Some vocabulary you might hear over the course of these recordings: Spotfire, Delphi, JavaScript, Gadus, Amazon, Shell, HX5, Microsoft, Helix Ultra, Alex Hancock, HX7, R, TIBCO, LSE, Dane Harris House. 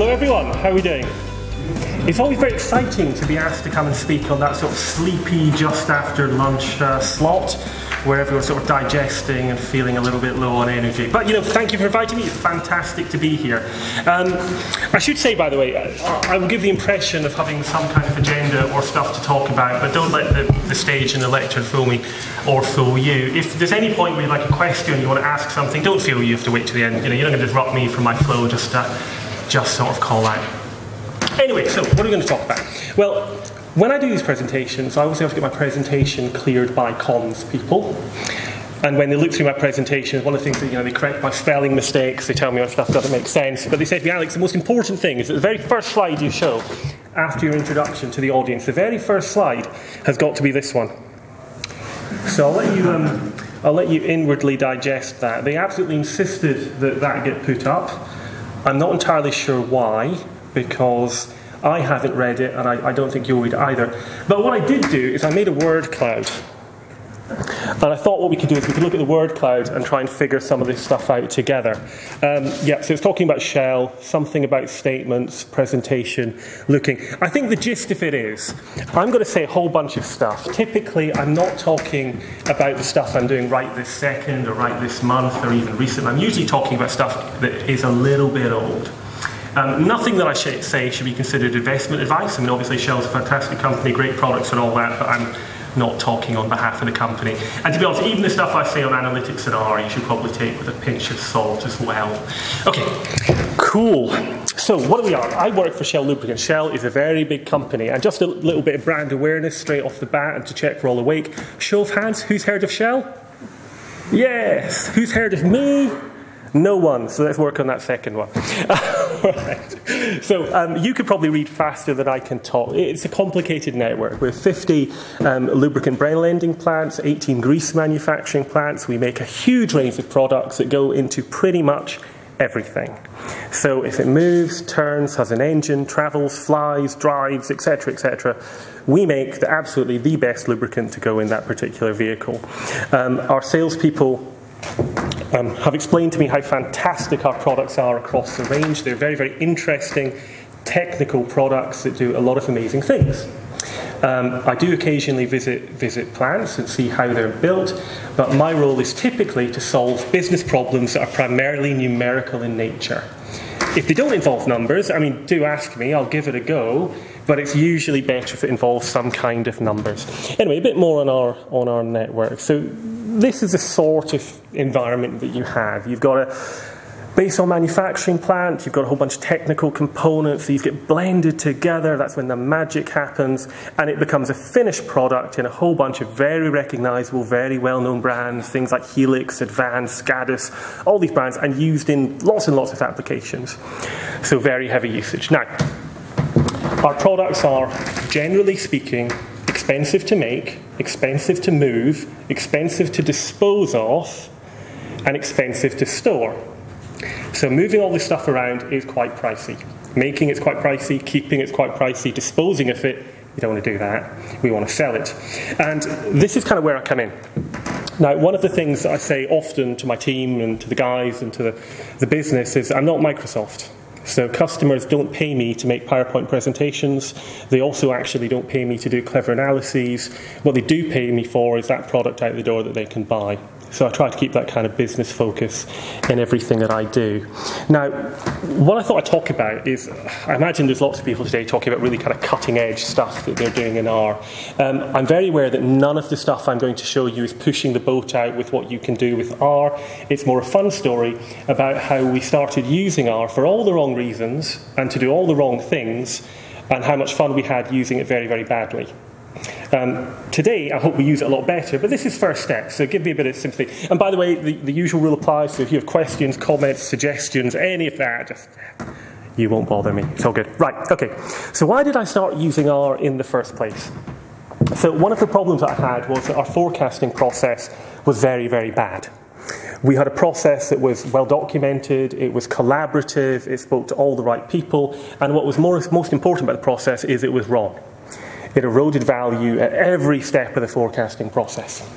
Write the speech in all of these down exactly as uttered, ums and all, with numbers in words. Hello everyone, how are we doing? It's always very exciting to be asked to come and speak on that sort of sleepy just after lunch uh, slot where everyone's sort of digesting and feeling a little bit low on energy. But you know, thank you for inviting me, it's fantastic to be here. Um, I should say, by the way, I, I will give the impression of having some kind of agenda or stuff to talk about, but don't let the, the stage and the lecture fool me or fool you. If there's any point where you like a question, you want to ask something, don't feel you have to wait to the end. You know, you're not going to disrupt me from my flow, just, uh, just sort of call out. Anyway, so what are we going to talk about? Well, when I do these presentations, I always have to get my presentation cleared by comms people. And when they look through my presentation, one of the things that, you know, they correct my spelling mistakes, they tell me my stuff doesn't make sense. But they say to me, Alex, the most important thing is that the very first slide you show after your introduction to the audience, the very first slide has got to be this one. So I'll let you, um, I'll let you inwardly digest that. They absolutely insisted that that get put up. I'm not entirely sure why, because I haven't read it and I, I don't think you'll read it either. But what I did do is I made a word cloud. And I thought what we could do is we could look at the word cloud and try and figure some of this stuff out together. Um, yeah, so it's talking about Shell, something about statements, presentation, looking. I think the gist of it is, I'm going to say a whole bunch of stuff. Typically, I'm not talking about the stuff I'm doing right this second or right this month or even recent. I'm usually talking about stuff that is a little bit old. Um, nothing that I sh say should be considered investment advice. I mean, obviously Shell's a fantastic company, great products and all that, but I'm not talking on behalf of the company. And to be honest, even the stuff I say on analytics and R, you should probably take with a pinch of salt as well. Okay, cool. So what do we are? I work for Shell Lubricants. Shell is a very big company. And just a little bit of brand awareness straight off the bat and to check we're all awake. Show of hands, who's heard of Shell? Yes. Who's heard of me? No one, so let's work on that second one. Right. So um, you could probably read faster than I can talk. It's a complicated network. We have fifty um, lubricant blending plants, eighteen grease manufacturing plants. We make a huge range of products that go into pretty much everything. So if it moves, turns, has an engine, travels, flies, drives, et cetera, et cetera, we make the, absolutely the best lubricant to go in that particular vehicle. Um, our salespeople Um, have explained to me how fantastic our products are across the range. They're very, very interesting technical products that do a lot of amazing things. Um, I do occasionally visit, visit plants and see how they're built, but my role is typically to solve business problems that are primarily numerical in nature. If they don't involve numbers, I mean, do ask me, I'll give it a go, but it's usually better if it involves some kind of numbers. Anyway, a bit more on our, on our network. So this is the sort of environment that you have. You've got a base oil manufacturing plant, you've got a whole bunch of technical components, these get blended together, that's when the magic happens, and it becomes a finished product in a whole bunch of very recognisable, very well-known brands, things like Helix, Advanced, Gadus, all these brands, and used in lots and lots of applications. So very heavy usage. Now, our products are, generally speaking, expensive to make, expensive to move, expensive to dispose of, and expensive to store. So moving all this stuff around is quite pricey. Making it's quite pricey, keeping it's quite pricey, disposing of it, you don't want to do that. We want to sell it. And this is kind of where I come in. Now, one of the things that I say often to my team and to the guys and to the, the business is I'm not Microsoft. So customers don't pay me to make PowerPoint presentations. They also actually don't pay me to do clever analyses. What they do pay me for is that product out the door that they can buy. So I try to keep that kind of business focus in everything that I do. Now, what I thought I'd talk about is, I imagine there's lots of people today talking about really kind of cutting edge stuff that they're doing in R. Um, I'm very aware that none of the stuff I'm going to show you is pushing the boat out with what you can do with R. It's more a fun story about how we started using R for all the wrong reasons and to do all the wrong things and how much fun we had using it very, very badly. Um, today, I hope we use it a lot better, but this is first step, so give me a bit of sympathy. And by the way, the, the usual rule applies, so if you have questions, comments, suggestions, any of that, just, you won't bother me. It's all good. Right, okay. So why did I start using R in the first place? So one of the problems that I had was that our forecasting process was very, very bad. We had a process that was well documented, it was collaborative, it spoke to all the right people, and what was more, most important about the process is it was wrong. It eroded value at every step of the forecasting process.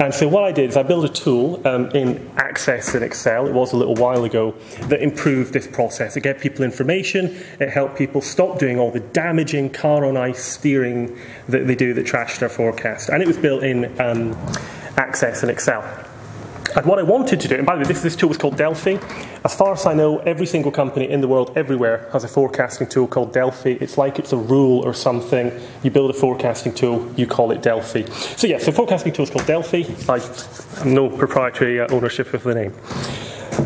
And so what I did is I built a tool um, in Access in Excel, it was a little while ago, that improved this process. It gave people information, it helped people stop doing all the damaging car on ice steering that they do that trashed our forecast. And it was built in um, Access in Excel. And what I wanted to do, and by the way, this, this tool was called Delphi. As far as I know, every single company in the world, everywhere, has a forecasting tool called Delphi. It's like it's a rule or something. You build a forecasting tool, you call it Delphi. So yeah, so forecasting tool is called Delphi. I have no proprietary uh, ownership of the name.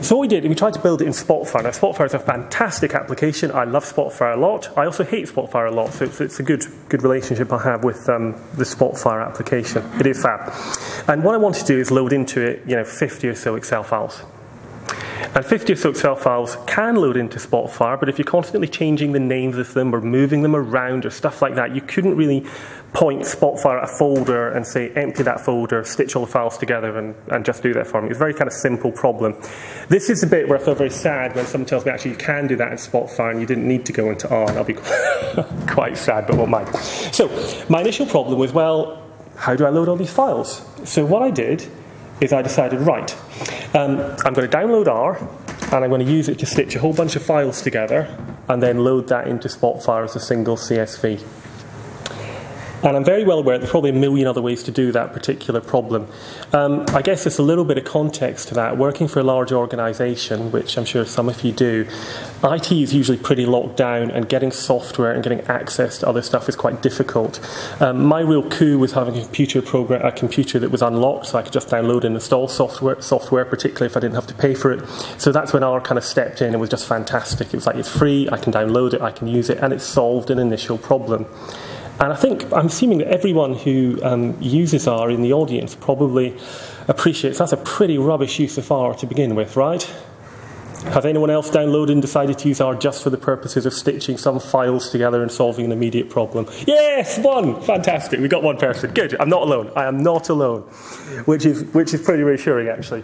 So what we did, we tried to build it in Spotfire. Now, Spotfire is a fantastic application. I love Spotfire a lot. I also hate Spotfire a lot, so it's, it's a good, good relationship I have with um, the Spotfire application. It is fab. And what I want to do is load into it, you know, fifty or so Excel files. And fifty or so Excel files can load into Spotfire, but if you're constantly changing the names of them or moving them around or stuff like that, you couldn't really point Spotfire at a folder and say, empty that folder, stitch all the files together, and, and just do that for me. It's a very kind of simple problem. This is the bit where I feel very sad when someone tells me, actually, you can do that in Spotfire and you didn't need to go into R, and I'll be quite sad, but won't mind. So my initial problem was, well, how do I load all these files? So what I did is I decided, right, um, I'm going to download R, and I'm going to use it to stitch a whole bunch of files together, and then load that into Spotfire as a single C S V. And I'm very well aware there's probably a million other ways to do that particular problem. Um, I guess there's a little bit of context to that. Working for a large organisation, which I'm sure some of you do, I T is usually pretty locked down, and getting software and getting access to other stuff is quite difficult. Um, my real coup was having a computer program, a computer that was unlocked, so I could just download and install software, software, particularly if I didn't have to pay for it. So that's when R kind of stepped in. It was just fantastic. It was like, it's free, I can download it, I can use it, and it solved an initial problem. And I think, I'm assuming that everyone who um, uses R in the audience probably appreciates that's a pretty rubbish use of R to begin with, right? Has anyone else downloaded and decided to use R just for the purposes of stitching some files together and solving an immediate problem? Yes, one! Fantastic, we got one person. Good, I'm not alone. I am not alone, which is, which is pretty reassuring, actually.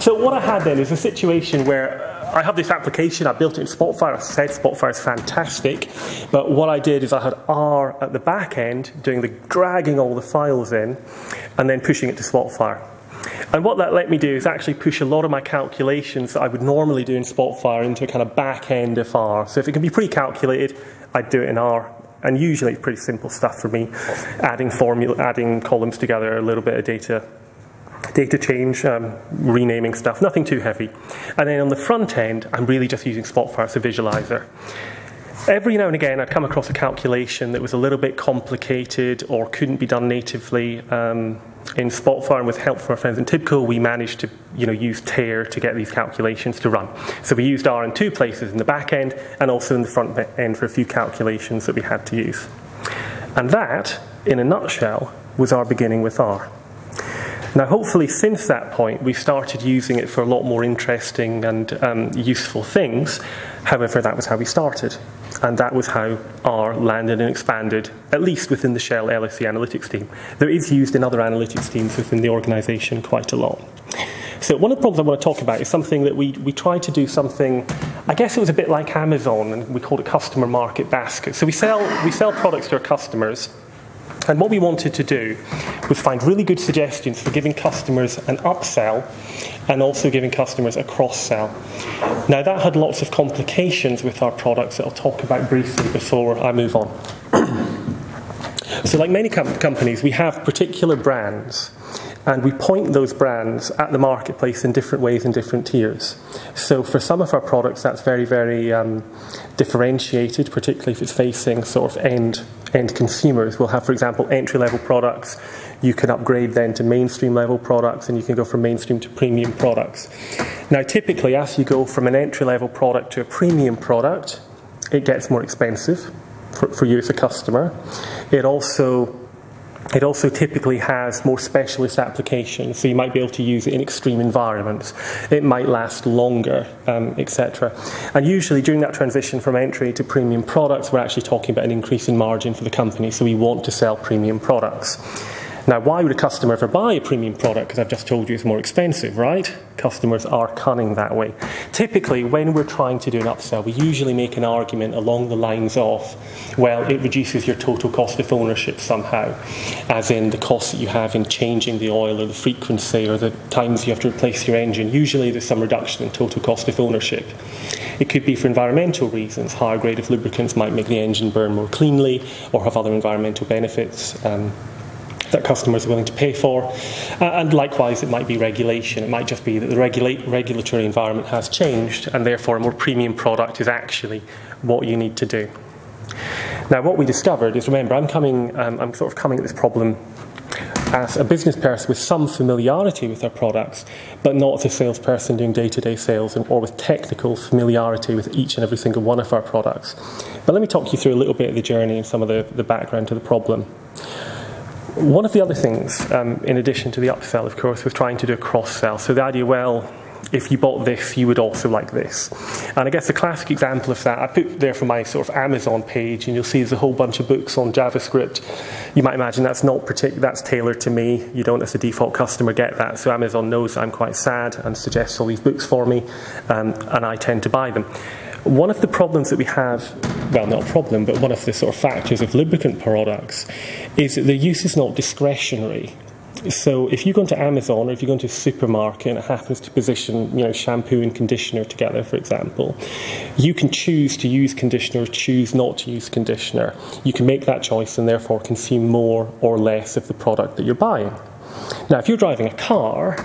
So what I had then is a situation where I have this application, I built it in Spotfire, I said Spotfire is fantastic, but what I did is I had R at the back end doing the dragging all the files in and then pushing it to Spotfire. And what that let me do is actually push a lot of my calculations that I would normally do in Spotfire into a kind of back end of R. So if it can be pre-calculated, I'd do it in R. And usually it's pretty simple stuff for me, adding formula, adding columns together, a little bit of data. Data change, um, renaming stuff, nothing too heavy. And then on the front end, I'm really just using Spotfire as a visualizer. Every now and again, I'd come across a calculation that was a little bit complicated or couldn't be done natively um, in Spotfire, and with help from our friends in TIBCO, we managed to you know, use tear to get these calculations to run. So we used R in two places, in the back end and also in the front end for a few calculations that we had to use. And that, in a nutshell, was our beginning with R. Now, hopefully, since that point, we've started using it for a lot more interesting and um, useful things. However, that was how we started. And that was how R landed and expanded, at least within the Shell L S E analytics team. Though it is used in other analytics teams within the organisation quite a lot. So one of the problems I want to talk about is something that we, we tried to do something, I guess it was a bit like Amazon, and we called it customer market basket. So we sell, we sell products to our customers. And what we wanted to do was find really good suggestions for giving customers an upsell and also giving customers a cross-sell. Now, that had lots of complications with our products that I'll talk about briefly before I move on. So like many com companies, we have particular brands, and we point those brands at the marketplace in different ways and different tiers. So for some of our products, that's very, very um, differentiated, particularly if it's facing sort of end, end consumers. We'll have, for example, entry-level products. You can upgrade then to mainstream-level products, and you can go from mainstream to premium products. Now, typically, as you go from an entry-level product to a premium product, it gets more expensive for, for you as a customer. It also... It also typically has more specialist applications, so you might be able to use it in extreme environments. It might last longer, um, et cetera. And usually during that transition from entry to premium products, we're actually talking about an increase in margin for the company, so we want to sell premium products. Now, why would a customer ever buy a premium product? Because I've just told you it's more expensive, right? Customers are cunning that way. Typically, when we're trying to do an upsell, we usually make an argument along the lines of, well, it reduces your total cost of ownership somehow, as in the cost that you have in changing the oil or the frequency or the times you have to replace your engine. Usually, there's some reduction in total cost of ownership. It could be for environmental reasons. Higher grade of lubricants might make the engine burn more cleanly or have other environmental benefits um, that customers are willing to pay for. Uh, and likewise, it might be regulation. It might just be that the regulate, regulatory environment has changed, and therefore a more premium product is actually what you need to do. Now, what we discovered is, remember, I'm, coming, um, I'm sort of coming at this problem as a business person with some familiarity with their products, but not as a salesperson doing day-to-day sales and, or with technical familiarity with each and every single one of our products. But let me talk you through a little bit of the journey and some of the, the background to the problem. One of the other things, um, in addition to the upsell, of course, was trying to do a cross-sell. So the idea, well, if you bought this, you would also like this. And I guess the classic example of that, I put there from my sort of Amazon page, and you'll see there's a whole bunch of books on JavaScript. You might imagine that's not particular, that's tailored to me. You don't, as a default customer, get that. So Amazon knows I'm quite sad and suggests all these books for me, um, and I tend to buy them. One of the problems that we have, well, not a problem, but one of the sort of factors of lubricant products is that their use is not discretionary. So if you go into Amazon, or if you go into a supermarket and it happens to position, you know, shampoo and conditioner together, for example, you can choose to use conditioner or choose not to use conditioner. You can make that choice and therefore consume more or less of the product that you're buying. Now, if you're driving a car,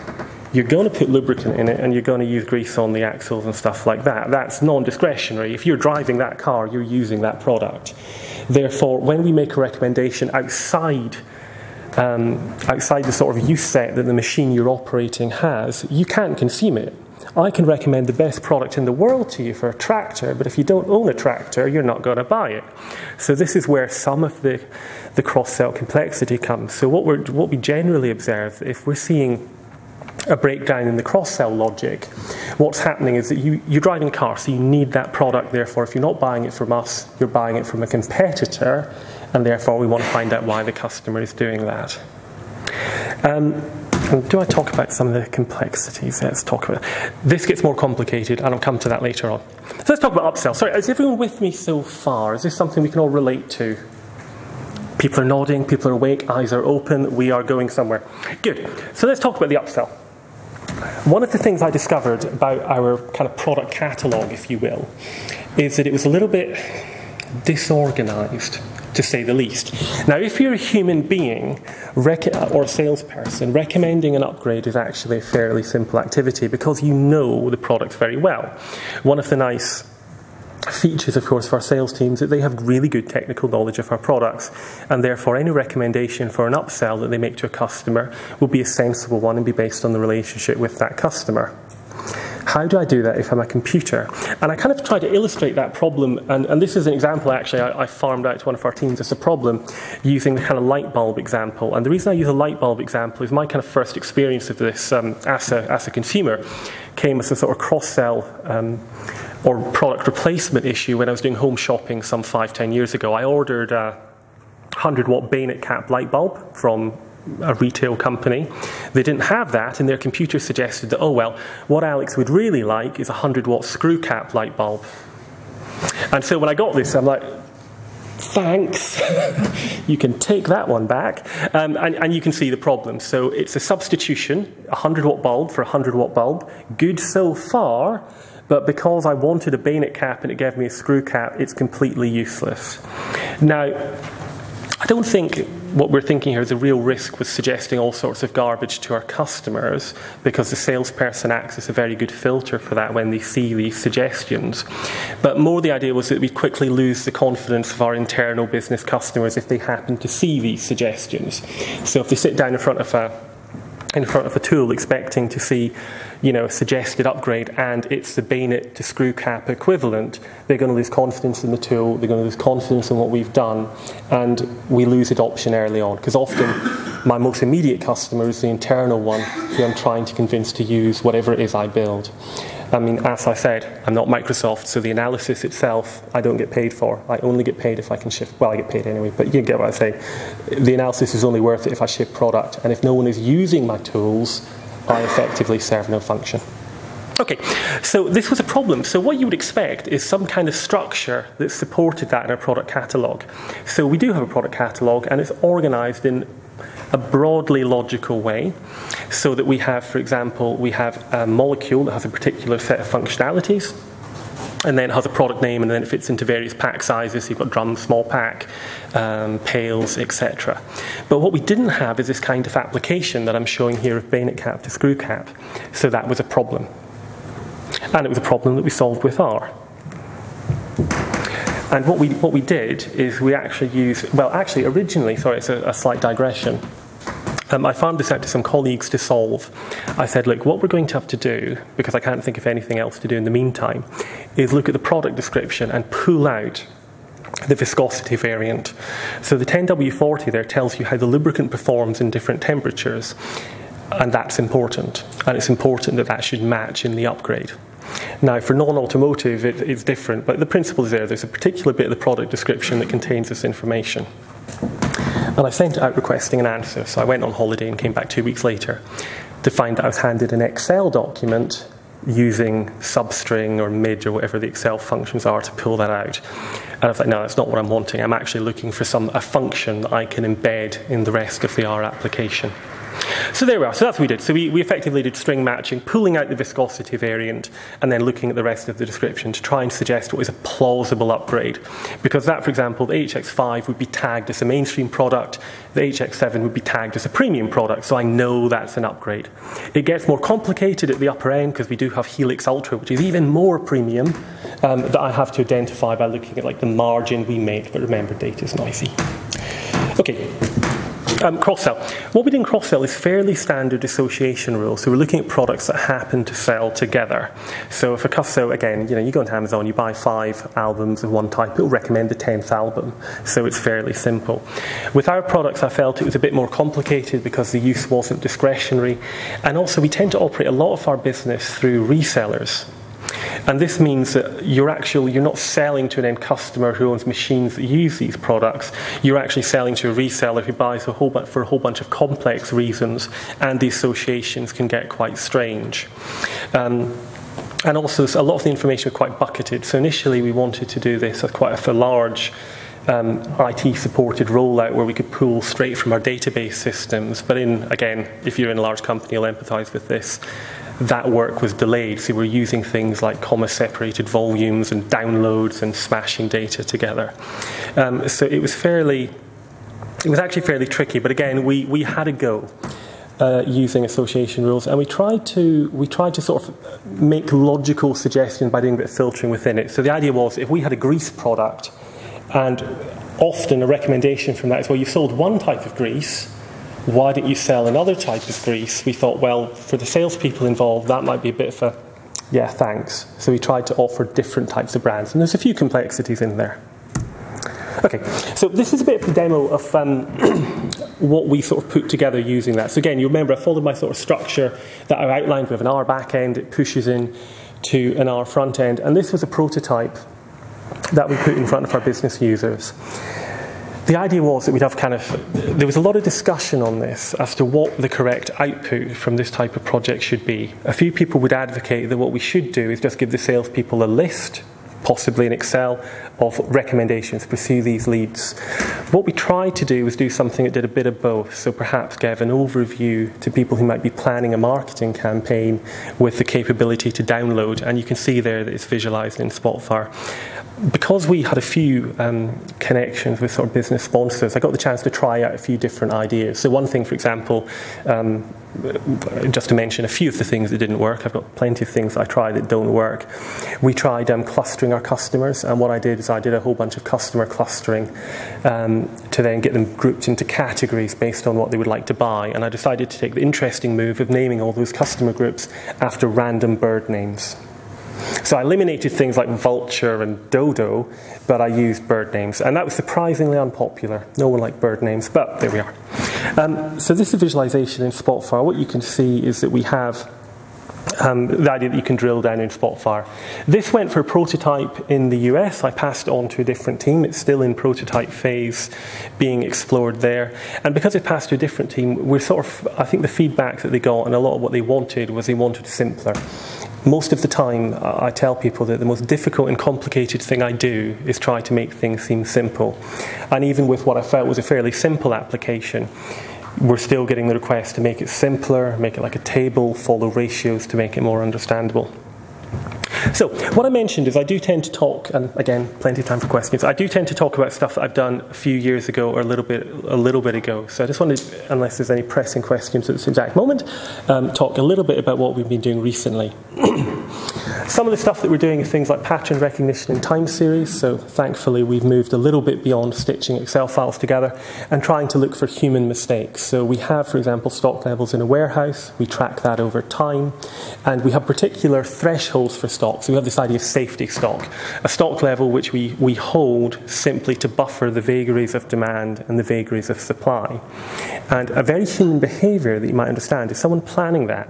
you're going to put lubricant in it and you're going to use grease on the axles and stuff like that. That's non-discretionary. If you're driving that car, you're using that product. Therefore, when we make a recommendation outside Um, outside the sort of use set that the machine you're operating has, you can't consume it. I can recommend the best product in the world to you for a tractor, but if you don't own a tractor, you're not going to buy it. So this is where some of the, the cross-sell complexity comes. So what, we're, what we generally observe, if we're seeing a breakdown in the cross-sell logic, what's happening is that you, you're driving a car, so you need that product. Therefore, if you're not buying it from us, you're buying it from a competitor, and therefore we want to find out why the customer is doing that. Um, do I talk about some of the complexities? Let's talk about it. This gets more complicated, and I'll come to that later on. So let's talk about upsell. Sorry, is everyone with me so far? Is this something we can all relate to? People are nodding, people are awake, eyes are open, we are going somewhere. Good. So let's talk about the upsell. One of the things I discovered about our kind of product catalogue, if you will, is that it was a little bit disorganised, to say the least. Now, if you're a human being or a salesperson, recommending an upgrade is actually a fairly simple activity because you know the product very well. One of the nice features, of course, for our sales teams that they have really good technical knowledge of our products, and therefore any recommendation for an upsell that they make to a customer will be a sensible one and be based on the relationship with that customer. How do I do that if I'm a computer? And I kind of try to illustrate that problem, and, and this is an example actually I, I farmed out to one of our teams as a problem using the kind of light bulb example. And the reason I use a light bulb example is my kind of first experience of this um, as, a, as a consumer came as a sort of cross-sell um, or product replacement issue when I was doing home shopping some five, ten years ago. I ordered a one hundred watt bayonet cap light bulb from a retail company. They didn't have that, and their computer suggested that, oh well, what Alex would really like is a one hundred watt screw cap light bulb. And so when I got this, I'm like, thanks, you can take that one back. Um, and, and you can see the problem. So it's a substitution, one hundred watt bulb for one hundred watt bulb, good so far, but because I wanted a bayonet cap and it gave me a screw cap, it's completely useless. Now, I don't think what we're thinking here is a real risk with suggesting all sorts of garbage to our customers, because the salesperson acts as a very good filter for that when they see these suggestions. But more the idea was that we'd quickly lose the confidence of our internal business customers if they happen to see these suggestions. So if they sit down in front of a in front of a tool expecting to see, you know, a suggested upgrade and it's the bayonet to screw cap equivalent, they're going to lose confidence in the tool, they're going to lose confidence in what we've done, and we lose adoption early on. Because often my most immediate customer is the internal one who I'm trying to convince to use whatever it is I build. I mean, as I said, I'm not Microsoft, so the analysis itself I don't get paid for. I only get paid if I can ship. Well, I get paid anyway, but you get what I say. The analysis is only worth it if I ship product, and if no one is using my tools, I effectively serve no function. Okay, so this was a problem. So what you would expect is some kind of structure that supported that in a product catalogue. So we do have a product catalogue, and it's organised in a broadly logical way, so that we have, for example, we have a molecule that has a particular set of functionalities, and then it has a product name, and then it fits into various pack sizes. So you've got drum, small pack, um, pails, et cetera. But what we didn't have is this kind of application that I'm showing here of bayonet cap to screw cap. So that was a problem. And it was a problem that we solved with R. And what we, what we did is we actually used, well, actually, originally, sorry, it's a, a slight digression. Um, I farmed this out to some colleagues to solve. I said, look, what we're going to have to do, because I can't think of anything else to do in the meantime, is look at the product description and pull out the viscosity variant. So the ten W forty there tells you how the lubricant performs in different temperatures. And that's important, and it's important that that should match in the upgrade. Now, for non-automotive, it, it's different, but the principle is there. There's a particular bit of the product description that contains this information. And I sent it out requesting an answer, so I went on holiday and came back two weeks later to find that I was handed an Excel document using substring or mid or whatever the Excel functions are to pull that out. And I was like, no, that's not what I'm wanting. I'm actually looking for some a function that I can embed in the rest of the R application. So there we are. So that's what we did. So we, we effectively did string matching, pulling out the viscosity variant, and then looking at the rest of the description to try and suggest what is a plausible upgrade. Because that, for example, the H X five would be tagged as a mainstream product, the H X seven would be tagged as a premium product, so I know that's an upgrade. It gets more complicated at the upper end because we do have Helix Ultra, which is even more premium, um, that I have to identify by looking at like the margin we make, but remember, data is noisy. Okay. Um, cross-sell. What we did in cross-sell is fairly standard association rules. So we're looking at products that happen to sell together. So if a customer, again, you know, you go into Amazon, you buy five albums of one type, it'll recommend the tenth album. So it's fairly simple. With our products, I felt it was a bit more complicated because the use wasn't discretionary. And also, we tend to operate a lot of our business through resellers. And this means that you're actually, you're not selling to an end customer who owns machines that use these products. You're actually selling to a reseller who buys a whole bunch, for a whole bunch of complex reasons, and the associations can get quite strange. Um, and also, a lot of the information are quite bucketed. So initially, we wanted to do this as quite a large Um, I T-supported rollout where we could pull straight from our database systems. But in, again, if you're in a large company, you'll empathise with this. That work was delayed, so we're using things like comma-separated volumes and downloads and smashing data together. Um, so it was fairly, it was actually fairly tricky. But again, we we had a go uh, using association rules, and we tried to we tried to sort of make logical suggestions by doing a bit of filtering within it. So the idea was, if we had a grease product. And often a recommendation from that is, well, you sold one type of grease, why didn't you sell another type of grease? We thought, well, for the salespeople involved, that might be a bit of a, yeah, thanks. So we tried to offer different types of brands, and there's a few complexities in there. Okay, so this is a bit of a demo of um, what we sort of put together using that. So again, you remember I followed my sort of structure that I outlined. We have an R backend, it pushes in to an R front end, and this was a prototype that we put in front of our business users. The idea was that we'd have kind of, there was a lot of discussion on this as to what the correct output from this type of project should be. A few people would advocate that what we should do is just give the salespeople a list, possibly in Excel, of recommendations, pursue these leads. What we tried to do was do something that did a bit of both, so perhaps give an overview to people who might be planning a marketing campaign with the capability to download, and you can see there that it's visualized in Spotfire. Because we had a few um, connections with sort of business sponsors, I got the chance to try out a few different ideas. So one thing, for example, um, just to mention a few of the things that didn't work, I've got plenty of things that I try that don't work. We tried um, clustering our customers, and what I did is I did a whole bunch of customer clustering um, to then get them grouped into categories based on what they would like to buy. And I decided to take the interesting move of naming all those customer groups after random bird names. So I eliminated things like vulture and dodo, but I used bird names. And that was surprisingly unpopular. No one liked bird names, but there we are. Um, so this is a visualization in Spotfire. What you can see is that we have Um, the idea that you can drill down in Spotfire. This went for prototype in the U S. I passed it on to a different team. It's still in prototype phase, being explored there. And because it passed to a different team, we're sort of, I think the feedback that they got and a lot of what they wanted was they wanted simpler. Most of the time, I tell people that the most difficult and complicated thing I do is try to make things seem simple. And even with what I felt was a fairly simple application, we're still getting the request to make it simpler, make it like a table, follow ratios to make it more understandable. So, what I mentioned is I do tend to talk, and again, plenty of time for questions, I do tend to talk about stuff that I've done a few years ago or a little bit, a little bit ago. So I just wanted, unless there's any pressing questions at this exact moment, um, talk a little bit about what we've been doing recently. Some of the stuff that we're doing is things like pattern recognition and time series, so thankfully we've moved a little bit beyond stitching Excel files together and trying to look for human mistakes. So we have, for example, stock levels in a warehouse, we track that over time, and we have particular thresholds for stock. So we have this idea of safety stock, a stock level which we, we hold simply to buffer the vagaries of demand and the vagaries of supply. And a very human behaviour that you might understand is someone planning that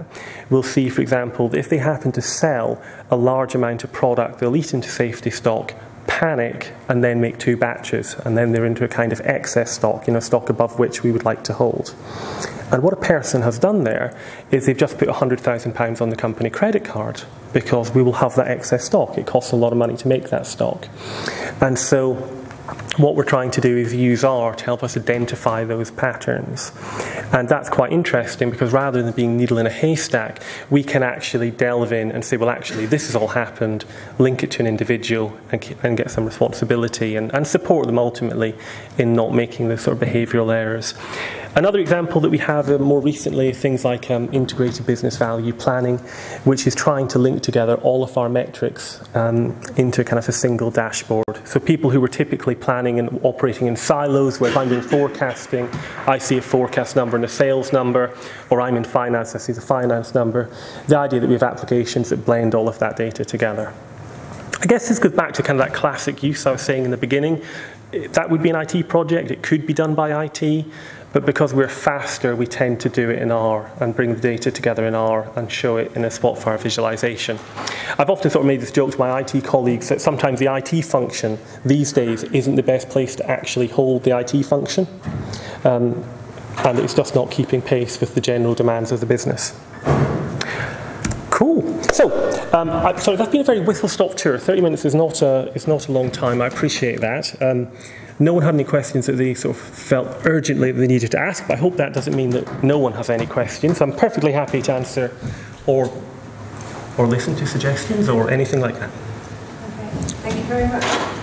will see, for example, that if they happen to sell a large amount of product, they'll eat into safety stock, panic, and then make two batches, and then they're into a kind of excess stock, you know, stock above which we would like to hold. And what a person has done there is they've just put one hundred thousand pounds on the company credit card because we will have that excess stock. It costs a lot of money to make that stock. And so what we're trying to do is use R to help us identify those patterns. And that's quite interesting because rather than being needle in a haystack, we can actually delve in and say, well, actually, this has all happened, link it to an individual and, and get some responsibility and, and support them ultimately in not making those sort of behavioural errors. Another example that we have uh, more recently is things like um, integrated business value planning, which is trying to link together all of our metrics um, into kind of a single dashboard. So people who were typically planning and operating in silos, where if I'm doing forecasting, I see a forecast number and a sales number, or I'm in finance, I see the finance number. The idea that we have applications that blend all of that data together. I guess this goes back to kind of that classic use I was saying in the beginning. That would be an I T project, it could be done by I T, but because we're faster, we tend to do it in R and bring the data together in R and show it in a Spotfire visualization. I've often sort of made this joke to my I T colleagues that sometimes the I T function these days isn't the best place to actually hold the I T function, um, and it's just not keeping pace with the general demands of the business. Cool. So, um, I, sorry, that's been a very whistle-stop tour. thirty minutes is not a, it's not a long time. I appreciate that. Um, no one had any questions that they sort of felt urgently that they needed to ask, but I hope that doesn't mean that no one has any questions. I'm perfectly happy to answer or, or listen to suggestions or anything like that. Okay. Thank you very much.